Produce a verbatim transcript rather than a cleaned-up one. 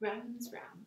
Rowan's Round.